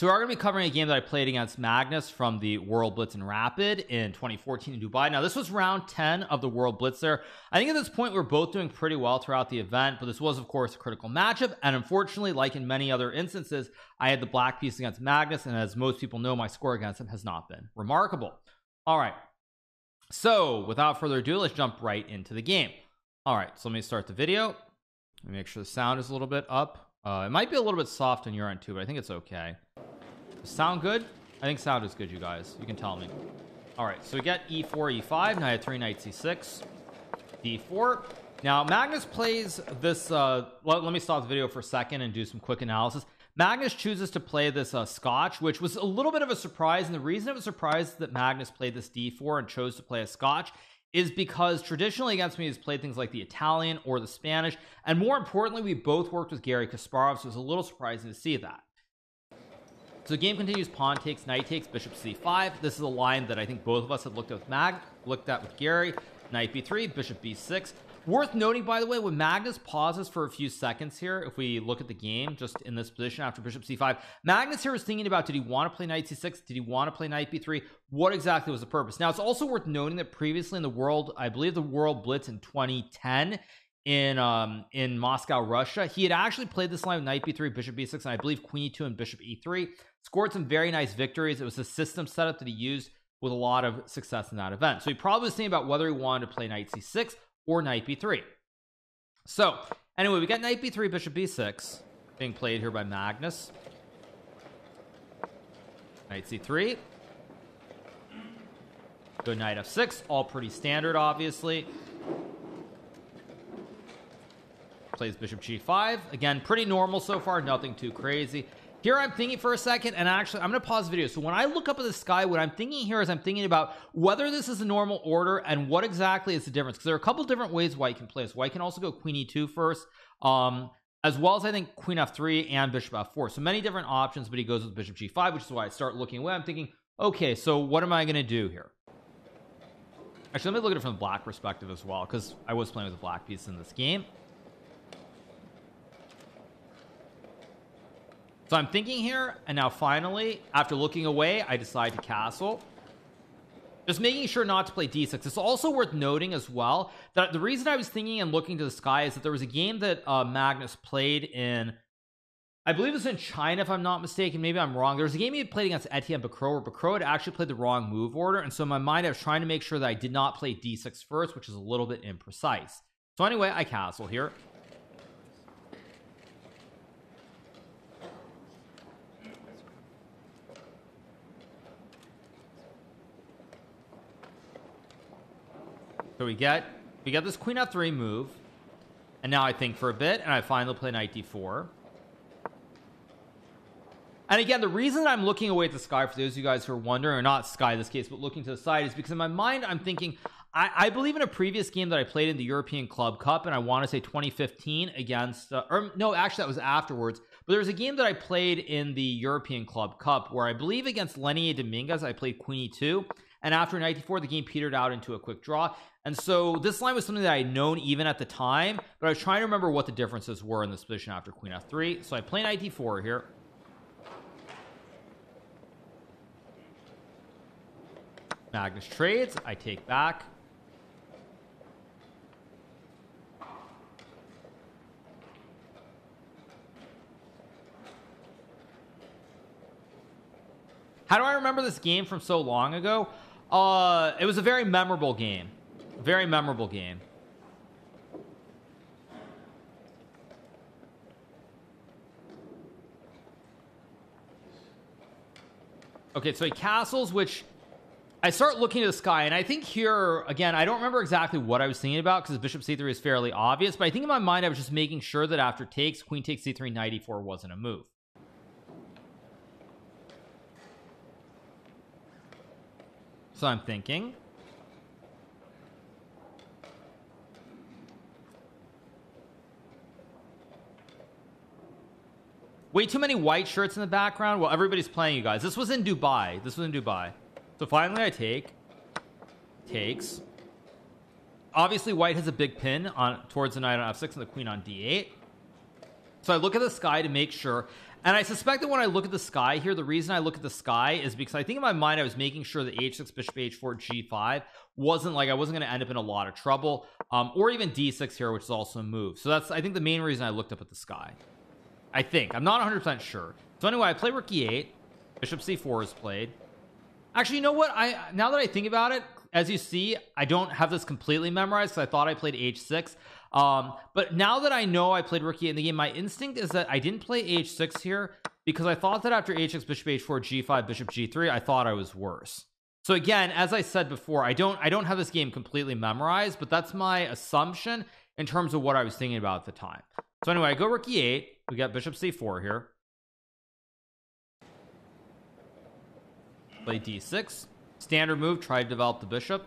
So we are going to be covering a game that I played against Magnus from the World Blitz and Rapid in 2014 in Dubai. Now this was round 10 of the World Blitz there. I think at this point we're both doing pretty well throughout the event, but this was of course a critical matchup, and unfortunately, like in many other instances, I had the black piece against Magnus, and as most people know, my score against him has not been remarkable. All right, so without further ado, let's jump right into the game. All right, so let me start the video. Let me make sure the sound is a little bit up. It might be a little bit soft on your end too, but I think it's okay. Sound good? I think sound is good, you guys. You can tell me. All right, so we get e4, e5, knight a3, knight c6, d4. Now Magnus plays this. Let me stop the video for a second and do some quick analysis. Magnus chooses to play this Scotch, which was a little bit of a surprise, and the reason it was a surprise that Magnus played this d4 and chose to play a Scotch is because traditionally against me he's played things like the Italian or the Spanish, and more importantly, we both worked with Gary Kasparov, so it was a little surprising to see that. So the game continues. Pawn takes, knight takes, bishop c5. This is a line that I think both of us had looked at with Gary. Knight b3, bishop b6. Worth noting, by the way, when Magnus pauses for a few seconds here, if we look at the game just in this position after bishop c5, Magnus here was thinking about, did he want to play knight c6? Did he want to play knight b3? What exactly was the purpose? Now it's also worth noting that previously in the world, I believe the World Blitz in 2010 in Moscow, Russia, he had actually played this line with knight b3, bishop b6, and I believe queen e2 and bishop e3. Scored some very nice victories. It was a system setup that he used with a lot of success in that event. So he probably was thinking about whether he wanted to play knight c6 or knight b3. So anyway, we got knight b3, bishop b6 being played here by Magnus. Knight c3. Good, knight f6. All pretty standard, obviously. Plays bishop g5. Again, pretty normal so far. Nothing too crazy. Here I'm thinking for a second, and actually I'm going to pause the video. So when I look up at the sky, what I'm thinking here is I'm thinking about whether this is a normal order and what exactly is the difference, because there are a couple different ways white can play this. White can also go queen e2 first, as well as I think queen f3 and bishop f4. So many different options, but he goes with bishop g5, which is why I start looking away. I'm thinking, okay, so what am I going to do here? Actually, let me look at it from the black perspective as well, because I was playing with a black piece in this game. So I'm thinking here, and now finally, after looking away, I decide to castle, just making sure not to play d6. It's also worth noting as well that the reason I was thinking and looking to the sky is that there was a game that Magnus played in, I believe it was in China, if I'm not mistaken. Maybe I'm wrong. There was a game he had played against Etienne Bacrot, where Bacrot had actually played the wrong move order, and so in my mind I was trying to make sure that I did not play d6 first, which is a little bit imprecise. So anyway, I castle here. So we get this queen f3 move, and now I think for a bit, and I finally play knight d4. And again, the reason I'm looking away at the sky, for those of you guys who are wondering, or not sky in this case, but looking to the side, is because in my mind I'm thinking, I believe in a previous game that I played in the European Club Cup, and I want to say 2015 against or no, actually that was afterwards, but there was a game that I played in the European Club Cup where I believe against Leinier Dominguez I played queen e2, and after knight d4 the game petered out into a quick draw. And so this line was something that I had known even at the time, but I was trying to remember what the differences were in this position after queen f3. So I play knight d4 here. Magnus trades. I take back. How do I remember this game from so long ago? It was a very memorable game. Very memorable game. Okay, so he castles, which I start looking to the sky, and I think here again I don't remember exactly what I was thinking about, because bishop c3 is fairly obvious, but I think in my mind I was just making sure that after takes, queen takes c3, knight e4 wasn't a move. So I'm thinking, way too many white shirts in the background. Well, everybody's playing, you guys. This was in Dubai. This was in Dubai. So finally I takes. Obviously white has a big pin on towards the knight on f6 and the queen on d8. So I look at the sky to make sure. And I suspect that when I look at the sky here, the reason I look at the sky is because I think in my mind I was making sure that h6 bishop h4 g5 wasn't like I wasn't going to end up in a lot of trouble, or even d6 here, which is also a move. So that's, I think, the main reason I looked up at the sky. I think, I'm not 100% sure. So anyway, I play rook e8, bishop c4 is played. Actually, you know what, now that I think about it, as you see, I don't have this completely memorized, because I thought I played h6. But now that I know I played rook e8 in the game, my instinct is that I didn't play h6 here because I thought that after h6 bishop h4 g5 bishop g3, I thought I was worse. So again, as I said before, I don't have this game completely memorized, but that's my assumption in terms of what I was thinking about at the time. So anyway, I go rook e8, we got bishop c4 here, play d6, standard move, try to develop the bishop.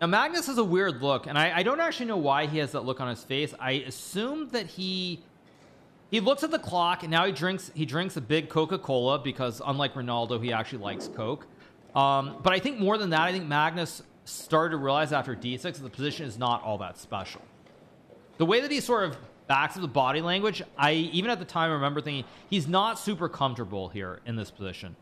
Now Magnus has a weird look, and I don't actually know why he has that look on his face. I assume that he looks at the clock, and now he drinks a big Coca-Cola, because unlike Ronaldo, he actually likes Coke. But I think more than that, I think Magnus started to realize after d6 that the position is not all that special. The way that he sort of backs up the body language, I even at the time remember thinking he's not super comfortable here in this position.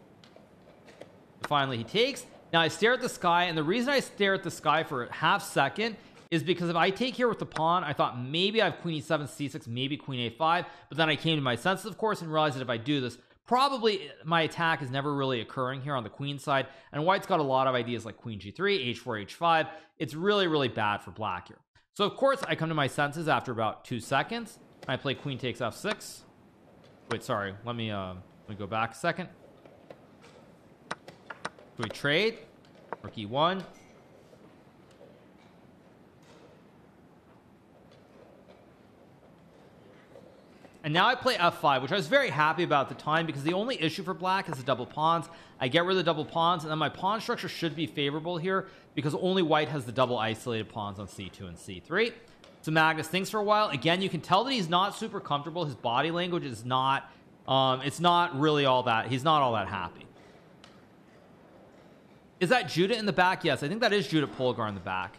But finally he takes. Now I stare at the sky, and the reason I stare at the sky for a half second is because if I take here with the pawn, I thought maybe I have queen e7, c6, maybe queen a5, but then I came to my senses, of course, and realized that if I do this, probably my attack is never really occurring here on the queen side, and white's got a lot of ideas like queen g3, h4, h5. It's really, really bad for black here. So of course I come to my senses after about 2 seconds, and I play queen takes f6. Wait, sorry, let me go back a second. So we trade, rook e1, and now I play f5, which I was very happy about at the time, because the only issue for black is the double pawns. I get rid of the double pawns, and then my pawn structure should be favorable here, because only white has the double isolated pawns on c2 and c3. So Magnus thinks for a while. Again, you can tell that he's not super comfortable. His body language is not it's not really all that, he's not all that happy. Is that Judit in the back? Yes, I think that is Judit Polgar in the back.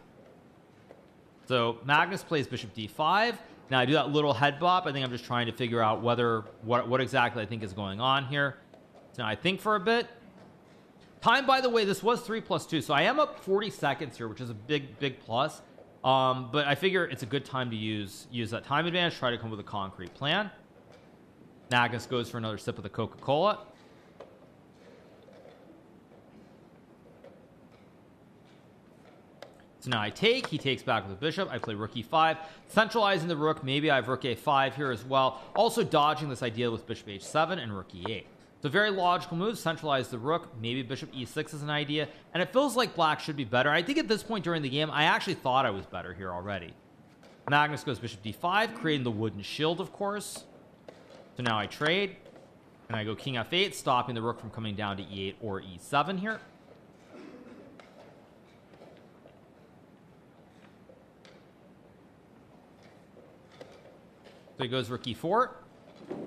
So Magnus plays bishop d5. Now I do that little head bop. I think I'm just trying to figure out what exactly I think is going on here. So now I think for a bit. Time, by the way, this was 3 plus 2, so I am up 40 seconds here, which is a big plus. But I figure it's a good time to use that time advantage, try to come up with a concrete plan. Magnus goes for another sip of the Coca-Cola. So now I take, he takes back with the bishop, I play rook e5, centralizing the rook. Maybe I have rook a5 here as well, also dodging this idea with bishop h7 and rook e8. So very logical move, centralize the rook, maybe bishop e6 is an idea, and it feels like black should be better. I think at this point during the game, I actually thought I was better here already. Magnus goes bishop d5, creating the wooden shield, of course. So now I trade, and I go king f8, stopping the rook from coming down to e8 or e7 here. So he goes rook e4. So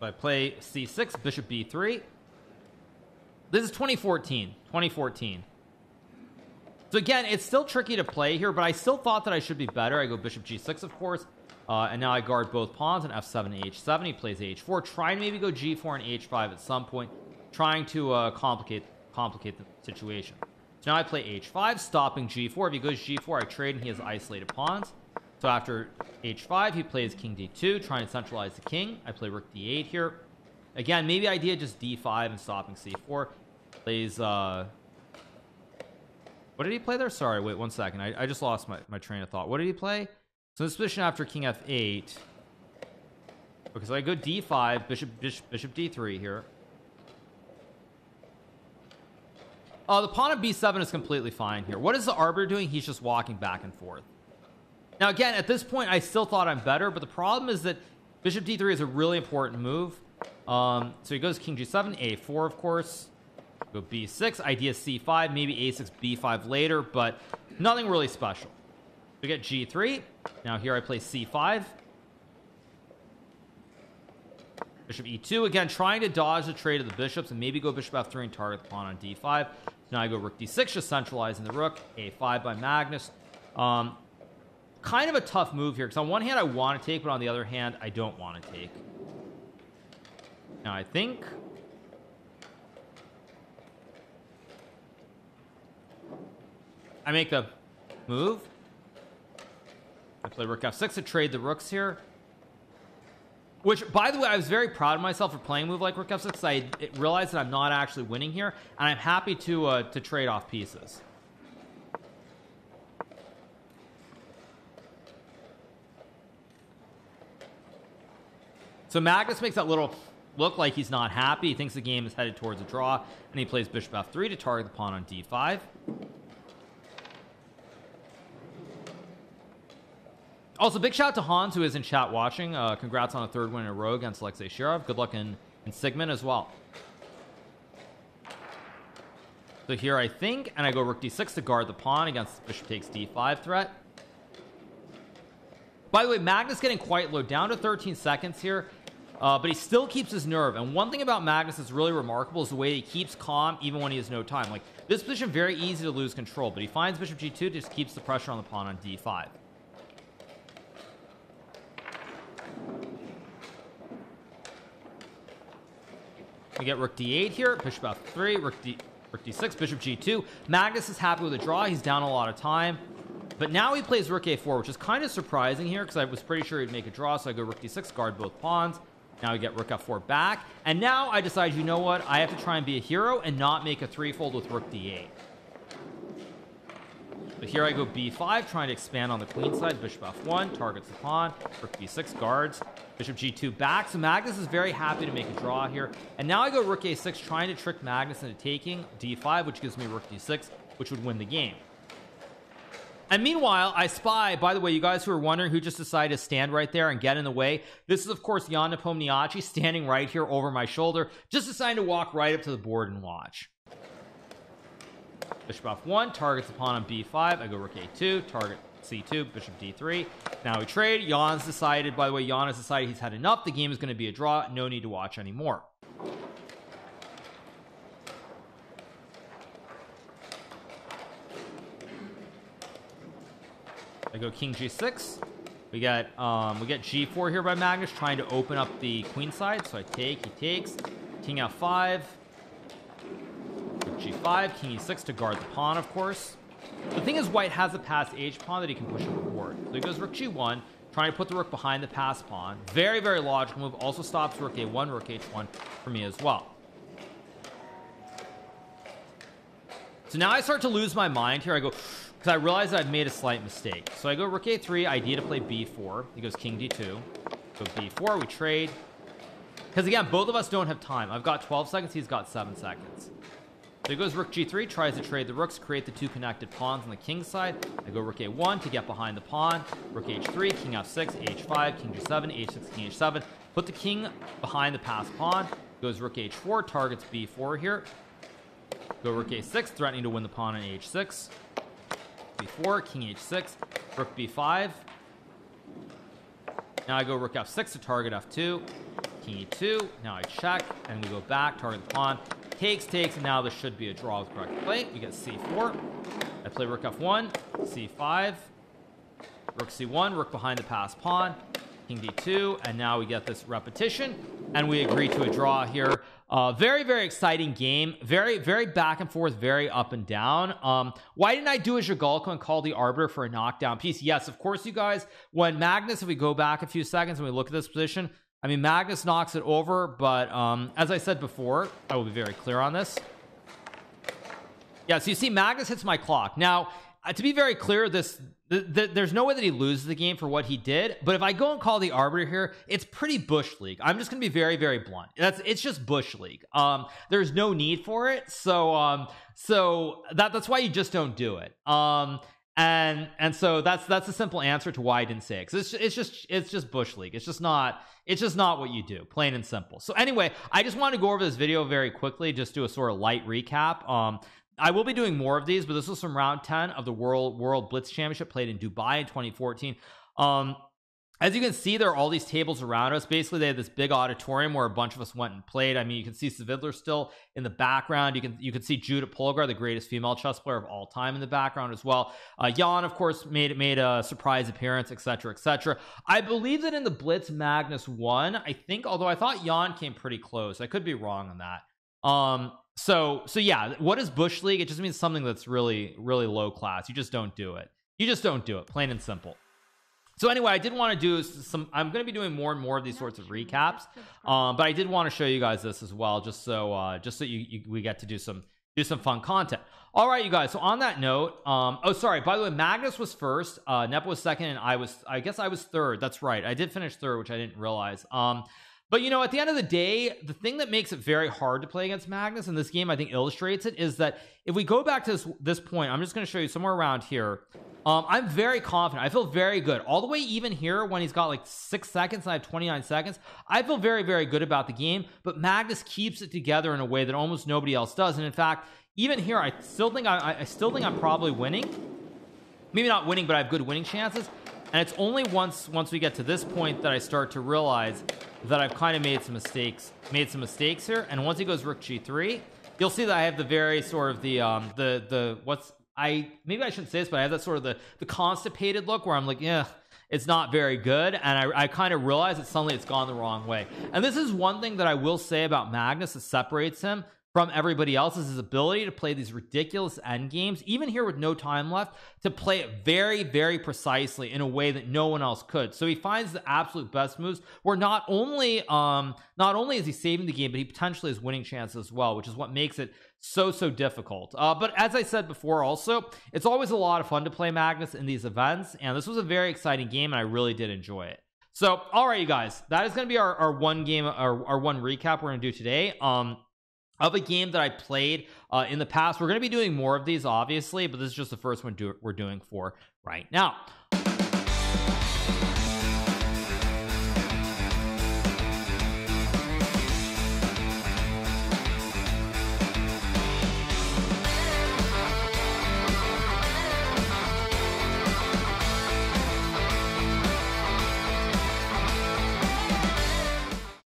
I play c6, bishop b3. This is 2014. So again, it's still tricky to play here, but I still thought that I should be better. I go bishop g6, of course, and now I guard both pawns on f7 and h7. He plays h4, try and maybe go g4 and h5 at some point, trying to complicate the situation. So now I play h5, stopping g4. If he goes g4, I trade, and he has isolated pawns. So after h5, he plays king d2, trying to centralize the king. I play rook d8 here. Again, maybe idea just d5 and stopping c4. Plays, what did he play there? Sorry, wait one second. I just lost my train of thought. What did he play? So this position after king f8. Okay, so I go d5, bishop d3 here. The pawn of b7 is completely fine here. What is the arbiter doing? He's just walking back and forth. Now again, at this point I still thought I'm better, but the problem is that bishop d3 is a really important move. So he goes king g7, a4, of course, go b6, idea c5, maybe a6, b5 later, but nothing really special. We get g3. Now here I play c5, bishop e2, again trying to dodge the trade of the bishops and maybe go bishop f3 and target the pawn on d5. So now I go rook d6, just centralizing the rook. A5 by Magnus. kind of a tough move here, because on one hand I want to take, but on the other hand I don't want to take. Now I think I make the move. I play rook f6 to trade the rooks here, which, by the way, I was very proud of myself for playing a move like rook f6, because I realized that I'm not actually winning here, and I'm happy to trade off pieces. So Magnus makes that little look like he's not happy. He thinks the game is headed towards a draw, and he plays bishop f3 to target the pawn on d5. Also, big shout out to Hans, who is in chat watching. Congrats on a third win in a row against Alexei Shirov. Good luck in Sigmund as well. So here I think, and I go rook d6 to guard the pawn against bishop takes d5 threat. By the way, Magnus getting quite low, down to 13 seconds here, but he still keeps his nerve. And one thing about Magnus that's really remarkable is the way he keeps calm even when he has no time. Like, this position, very easy to lose control, but he finds bishop g2, just keeps the pressure on the pawn on d5. We get rook d8 here, bishop f3, rook d6, bishop g2. Magnus is happy with a draw. He's down a lot of time, but now he plays rook a4, which is kind of surprising here, because I was pretty sure he'd make a draw. So I go rook d6, guard both pawns. Now we get rook f4 back, and now I decide, you know what, I have to try and be a hero and not make a threefold with rook d8. But here I go b5, trying to expand on the queen side. Bishop f1 targets the pawn. Rook b6 guards. Bishop g2 back. So Magnus is very happy to make a draw here. And now I go rook a6, trying to trick Magnus into taking d5, which gives me rook d6, which would win the game. And meanwhile, I spy, by the way, you guys who are wondering who just decided to stand right there and get in the way, this is, of course, Jan Nepomniachtchi standing right here over my shoulder, just deciding to walk right up to the board and watch. Bishop f1 targets the pawn on b5. I go rook a2, target c2, bishop d3. Now we trade. Jan's decided, by the way, Jan has decided he's had enough. The game is going to be a draw. No need to watch anymore. I go king g6. We get g4 here by Magnus, trying to open up the queen side. So I take, he takes, king f5, g5, king e6 to guard the pawn. Of course, the thing is, white has a passed h pawn that he can push up the board. So he goes rook g1, trying to put the rook behind the pass pawn. Very, very logical move. Also stops rook a1, rook h1 for me as well. So now I start to lose my mind here. I go, because I realize that I've made a slight mistake. So I go rook a3, idea to play b4. He goes king d2, so b4, we trade, because again, both of us don't have time. I've got 12 seconds, he's got 7 seconds. So he goes rook g3, tries to trade the rooks, create the two connected pawns on the king side. I go rook a1 to get behind the pawn. Rook h3, king f6, h5, king g7, h6, king h7. Put the king behind the passed pawn. Goes rook h4, targets b4 here. Go rook a6, threatening to win the pawn on h6. b4, king h6, rook b5. Now I go rook f6 to target f2. King e2. Now I check, and we go back, target the pawn. Takes, and now this should be a draw with correct play. We get c4. I play rook f1, c5, rook c1, rook behind the passed pawn, king d2, and now we get this repetition, and we agree to a draw here. Very, very exciting game. Very, very back and forth, very up and down. Why didn't I do a Zhigalko and call the arbiter for a knockdown piece? Yes, of course, you guys. When Magnus, if we go back a few seconds and we look at this position, I mean, Magnus knocks it over, but as I said before, I will be very clear on this. Yeah, so you see Magnus hits my clock. Now, to be very clear, there's no way that he loses the game for what he did, but if I go and call the arbiter here, it's pretty bush league. I'm just going to be very, very blunt. It's just bush league. There's no need for it, so that's why you just don't do it. And so that's the simple answer to why I didn't say it. 'Cause it's just bush league. It's just not what you do, plain and simple. So anyway, I just wanted to go over this video very quickly, just do a sort of light recap. I will be doing more of these, but this was from round 10 of the World Blitz Championship played in Dubai in 2014. as you can see, there are all these tables around us. Basically, they had this big auditorium where a bunch of us went and played. I mean, you can see Sviddler still in the background. You can see Judit Polgar, the greatest female chess player of all time, in the background as well. Jan, of course, made a surprise appearance, etc., etc. I believe that in the Blitz, Magnus won, I think, although I thought Jan came pretty close. I could be wrong on that. So yeah, what is Bush League? It just means something that's really, really low class. You just don't do it. You just don't do it, plain and simple. So anyway, I did want to do some, I'm going to be doing more and more of these sorts of recaps, but I did want to show you guys this as well, just so we get to do some fun content. All right, you guys. So on that note, oh, sorry, by the way, Magnus was first, Nepo was second, and I guess I was third. That's right. I did finish third, which I didn't realize. But you know, at the end of the day, the thing that makes it very hard to play against Magnus, and this game I think illustrates it, is that if we go back to this point, I'm just going to show you somewhere around here. I'm very confident. I feel very good all the way, even here when he's got like 6 seconds and I have 29 seconds. I feel very, very good about the game, but Magnus keeps it together in a way that almost nobody else does. And in fact, even here, I still think I'm probably winning. Maybe not winning, but I have good winning chances. And it's only once we get to this point that I start to realize that I've kind of made some mistakes here. And once he goes rook g3, you'll see that I have the very sort of the what's, I maybe I shouldn't say this, but I have that sort of the constipated look where I'm like, yeah, it's not very good. And I kind of realize that suddenly it's gone the wrong way. And this is one thing that I will say about Magnus that separates him from everybody else, is his ability to play these ridiculous end games, even here with no time left, to play it very, very precisely in a way that no one else could. So he finds the absolute best moves where not only is he saving the game, but he potentially is winning chances as well, which is what makes it so difficult. But as I said before, also, it's always a lot of fun to play Magnus in these events, and this was a very exciting game, and I really did enjoy it. So all right, you guys, that is going to be our one game, our one recap we're going to do today, of a game that I played in the past. We're going to be doing more of these, obviously, but this is just the first one we're doing for right now.